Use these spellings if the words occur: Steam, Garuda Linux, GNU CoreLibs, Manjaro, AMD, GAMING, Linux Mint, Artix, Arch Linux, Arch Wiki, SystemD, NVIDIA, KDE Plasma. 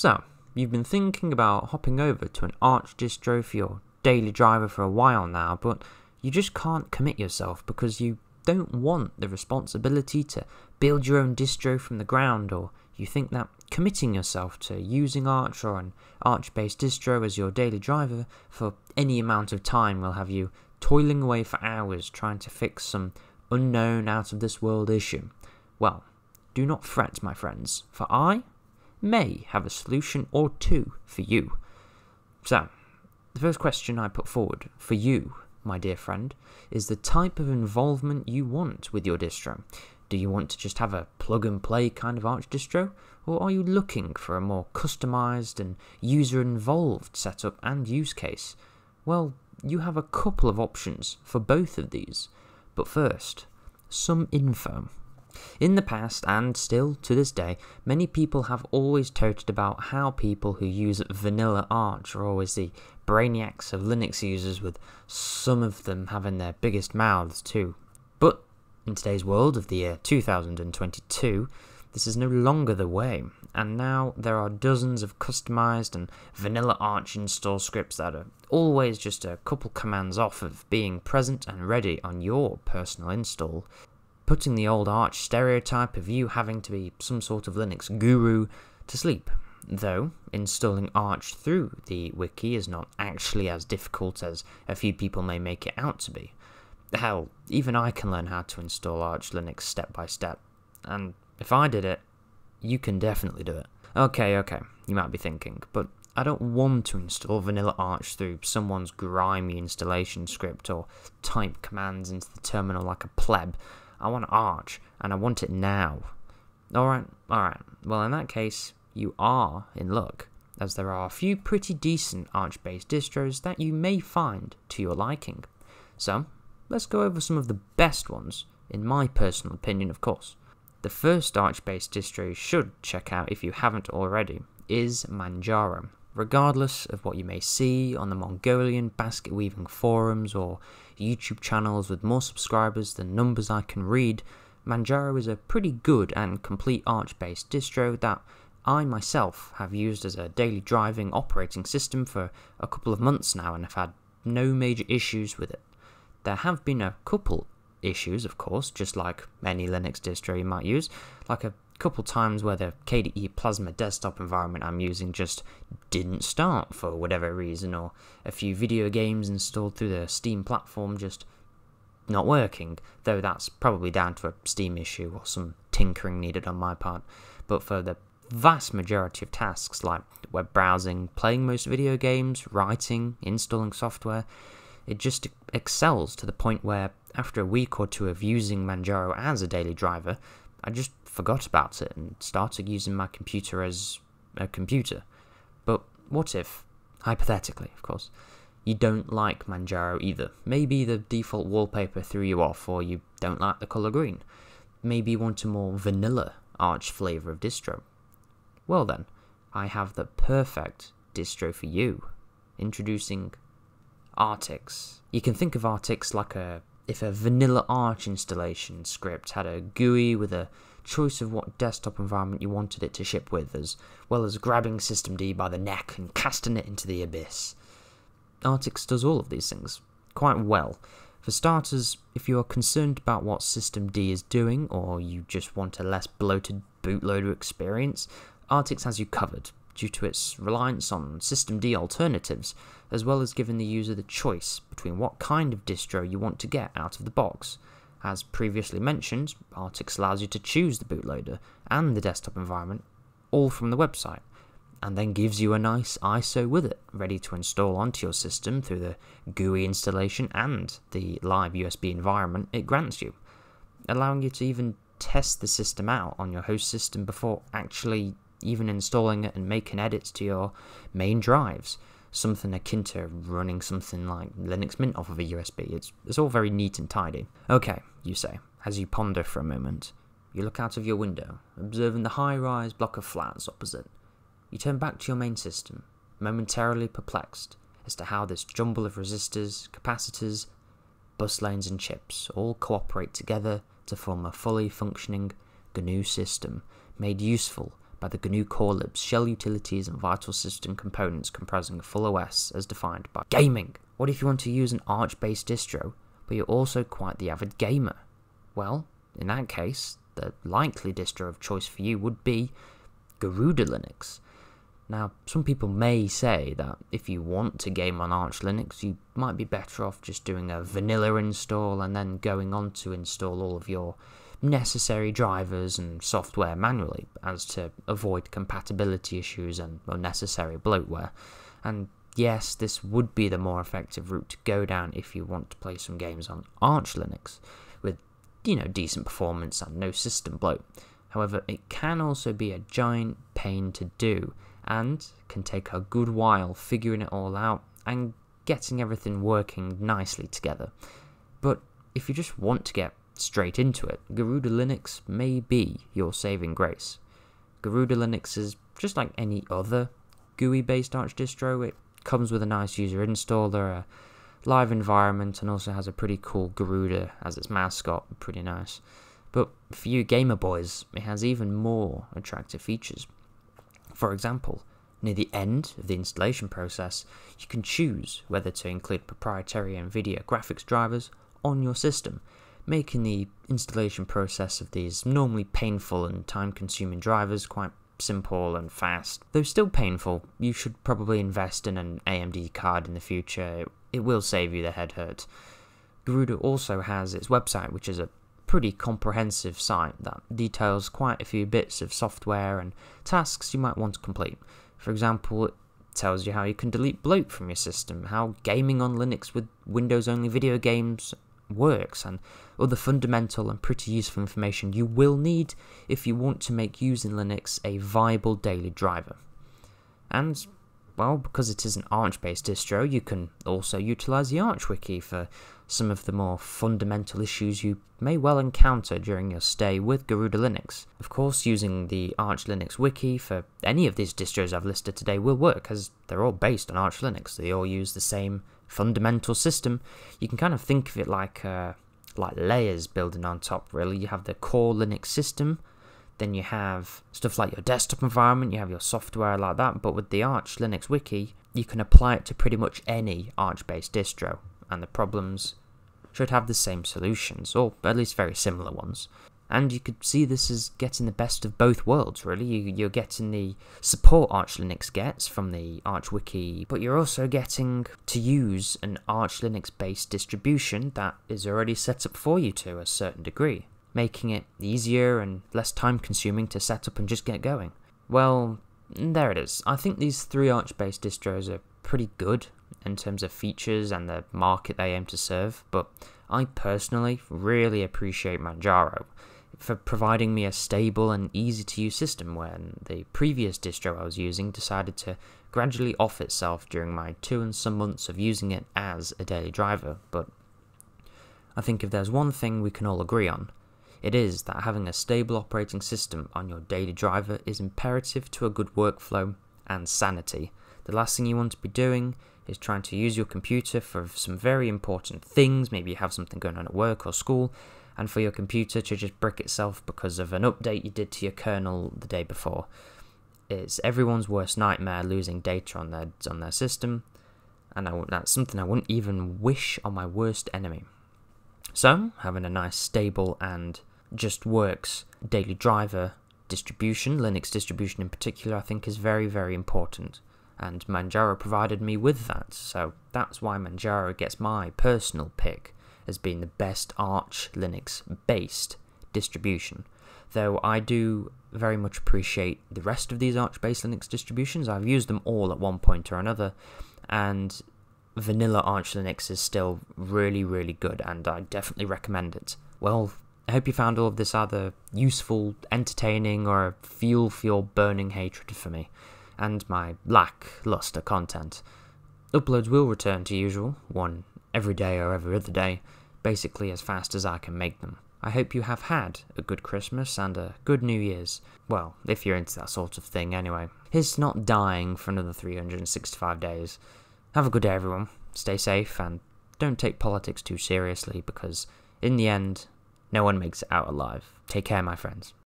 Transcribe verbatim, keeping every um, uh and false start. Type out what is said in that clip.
So, you've been thinking about hopping over to an Arch distro for your daily driver for a while now, but you just can't commit yourself because you don't want the responsibility to build your own distro from the ground, or you think that committing yourself to using Arch or an Arch-based distro as your daily driver for any amount of time will have you toiling away for hours trying to fix some unknown out-of-this-world issue. Well, do not fret, my friends, for I may have a solution or two for you. So, the first question I put forward for you, my dear friend, is the type of involvement you want with your distro. Do you want to just have a plug-and-play kind of Arch distro, or are you looking for a more customized and user-involved setup and use case? Well, you have a couple of options for both of these, but first, some info. In the past, and still to this day, many people have always toted about how people who use vanilla Arch are always the brainiacs of Linux users, with some of them having their biggest mouths too. But in today's world of the year two thousand twenty-two, this is no longer the way, and now there are dozens of customized and vanilla Arch install scripts that are always just a couple commands off of being present and ready on your personal install. Putting the old Arch stereotype of you having to be some sort of Linux guru to sleep. Though, installing Arch through the wiki is not actually as difficult as a few people may make it out to be. Hell, even I can learn how to install Arch Linux step by step, and if I did it, you can definitely do it. Okay, okay, you might be thinking, but I don't want to install vanilla Arch through someone's grimy installation script or type commands into the terminal like a pleb. I want Arch, and I want it now. Alright, alright, well in that case, you are in luck, as there are a few pretty decent Arch-based distros that you may find to your liking. So, let's go over some of the best ones, in my personal opinion of course. The first Arch-based distro you should check out if you haven't already is Manjaro. Regardless of what you may see on the Mongolian basket weaving forums or YouTube channels with more subscribers than numbers I can read, Manjaro is a pretty good and complete Arch-based distro that I myself have used as a daily driving operating system for a couple of months now and have had no major issues with it. There have been a couple issues, of course, just like any Linux distro you might use, like a couple times where the K D E Plasma desktop environment I'm using just didn't start for whatever reason, or a few video games installed through the Steam platform just not working, though that's probably down to a Steam issue or some tinkering needed on my part. But for the vast majority of tasks like web browsing, playing most video games, writing, installing software, it just excels to the point where after a week or two of using Manjaro as a daily driver, I just forgot about it and started using my computer as a computer. But what if, hypothetically of course, you don't like Manjaro either? Maybe the default wallpaper threw you off, or you don't like the colour green. Maybe you want a more vanilla Arch flavour of distro. Well then, I have the perfect distro for you. Introducing Artix. You can think of Artix like a if a vanilla Arch installation script had a G U I with a choice of what desktop environment you wanted it to ship with, as well as grabbing SystemD by the neck and casting it into the abyss. Artix does all of these things quite well. For starters, if you are concerned about what SystemD is doing, or you just want a less bloated bootloader experience, Artix has you covered due to its reliance on SystemD alternatives, as well as giving the user the choice between what kind of distro you want to get out of the box. As previously mentioned, Artix allows you to choose the bootloader and the desktop environment, all from the website, and then gives you a nice I S O with it, ready to install onto your system through the G U I installation and the live U S B environment it grants you, allowing you to even test the system out on your host system before actually even installing it and making edits to your main drives. Something akin to running something like Linux Mint off of a U S B. It's, it's all very neat and tidy. Okay, you say, as you ponder for a moment. You look out of your window, observing the high-rise block of flats opposite. You turn back to your main system, momentarily perplexed as to how this jumble of resistors, capacitors, bus lanes and chips all cooperate together to form a fully functioning G N U system, made useful by the G N U CoreLibs shell utilities and vital system components comprising a full O S as defined by gaming. What if you want to use an Arch-based distro, but you're also quite the avid gamer? Well, in that case, the likely distro of choice for you would be Garuda Linux. Now, some people may say that if you want to game on Arch Linux, you might be better off just doing a vanilla install and then going on to install all of your necessary drivers and software manually, as to avoid compatibility issues and unnecessary bloatware. And yes, this would be the more effective route to go down if you want to play some games on Arch Linux, with, you know, decent performance and no system bloat. However, it can also be a giant pain to do, and can take a good while figuring it all out and getting everything working nicely together. But if you just want to get straight into it, Garuda Linux may be your saving grace. Garuda Linux is just like any other G U I-based Arch distro. It comes with a nice user installer, a live environment, and also has a pretty cool Garuda as its mascot. Pretty nice. But for you gamer boys, it has even more attractive features. For example, near the end of the installation process, you can choose whether to include proprietary NVIDIA graphics drivers on your system, making the installation process of these normally painful and time-consuming drivers quite simple and fast. Though still painful, you should probably invest in an A M D card in the future. It will save you the head hurt. Garuda also has its website, which is a pretty comprehensive site that details quite a few bits of software and tasks you might want to complete. For example, it tells you how you can delete bloat from your system, how gaming on Linux with Windows-only video games works, and other fundamental and pretty useful information you will need if you want to make using Linux a viable daily driver. And, well, because it is an Arch-based distro, you can also utilize the Arch Wiki for some of the more fundamental issues you may well encounter during your stay with Garuda Linux. Of course, using the Arch Linux Wiki for any of these distros I've listed today will work, as they're all based on Arch Linux. They all use the same fundamental system. You can kind of think of it like uh, like layers building on top, really. You have the core Linux system, then you have stuff like your desktop environment, you have your software like that, but with the Arch Linux Wiki, you can apply it to pretty much any Arch-based distro, and the problems should have the same solutions, or at least very similar ones. And you could see this as getting the best of both worlds, really. You, you're getting the support Arch Linux gets from the Arch Wiki, but you're also getting to use an Arch Linux-based distribution that is already set up for you to a certain degree, making it easier and less time-consuming to set up and just get going. Well, there it is. I think these three Arch-based distros are pretty good in terms of features and the market they aim to serve, but I personally really appreciate Manjaro for providing me a stable and easy to use system when the previous distro I was using decided to gradually off itself during my two and some months of using it as a daily driver. But I think if there's one thing we can all agree on, it is that having a stable operating system on your daily driver is imperative to a good workflow and sanity. The last thing you want to be doing is trying to use your computer for some very important things. Maybe you have something going on at work or school, and for your computer to just brick itself because of an update you did to your kernel the day before. It's everyone's worst nightmare, losing data on their on their system, and I, that's something I wouldn't even wish on my worst enemy. So, having a nice, stable, and just works daily driver distribution, Linux distribution in particular, I think is very, very important. And Manjaro provided me with that, so that's why Manjaro gets my personal pick as being the best Arch Linux-based distribution. Though I do very much appreciate the rest of these Arch-based Linux distributions. I've used them all at one point or another, and vanilla Arch Linux is still really, really good, and I definitely recommend it. Well, I hope you found all of this either useful, entertaining, or fuel for your burning hatred for me and my lackluster content. Uploads will return to usual, one every day or every other day, basically as fast as I can make them. I hope you have had a good Christmas and a good New Year's, well, if you're into that sort of thing anyway. It's not dying for another three hundred sixty-five days. Have a good day everyone, stay safe, and don't take politics too seriously, because in the end, no one makes it out alive. Take care my friends.